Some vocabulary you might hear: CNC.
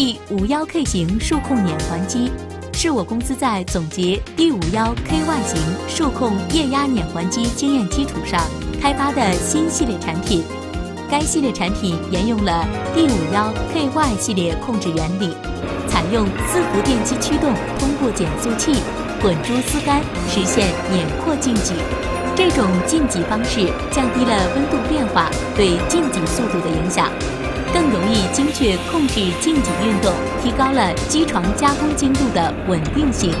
第51K 型数控捻环机是我公司在总结第51KY 型数控液压捻环机经验基础上开发的新系列产品。该系列产品沿用了第51KY 系列控制原理，采用伺服电机驱动，通过减速器、滚珠丝杆实现捻扩进挤。这种进挤方式降低了温度变化对进挤速度的影响，更容易精确控制进挤运动，提高了机床加工精度的稳定性。